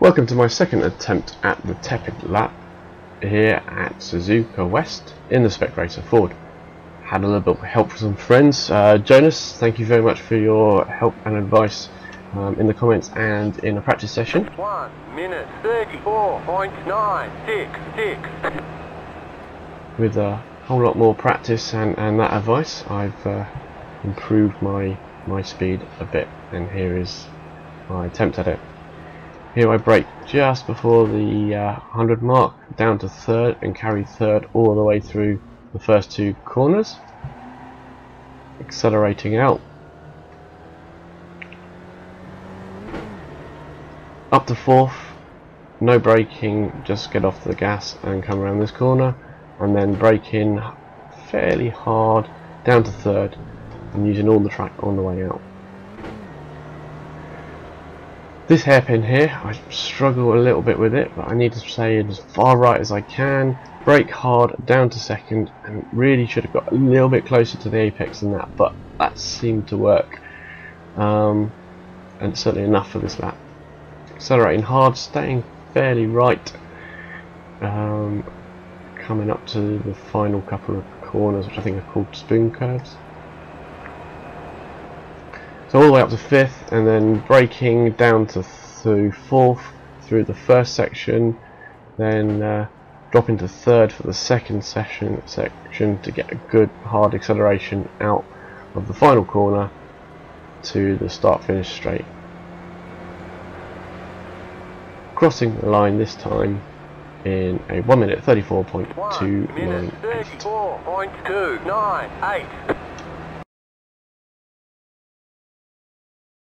Welcome to my second attempt at the tepid lap here at Suzuka West in the Spec Racer Ford. Had a little bit of help from some friends. Jonas, thank you very much for your help and advice in the comments and in the practice session. 1:34.966. With a whole lot more practice and that advice, I've improved my speed a bit, and here is my attempt at it. Here I brake just before the 100 mark, down to third, and carry third all the way through the first two corners, accelerating out up to fourth, no braking, just get off the gas and come around this corner, and then brake in fairly hard down to third and using all the track on the way out. This hairpin here, I struggle a little bit with it, but I need to stay as far right as I can, brake hard down to second, and really should have got a little bit closer to the apex than that, but that seemed to work, and certainly enough for this lap. Accelerating hard, staying fairly right, coming up to the final couple of corners, which I think are called spoon curves. So all the way up to fifth, and then braking down to fourth through the first section, then drop into third for the second section to get a good hard acceleration out of the final corner to the start-finish straight. Crossing the line this time in a 1:34.298.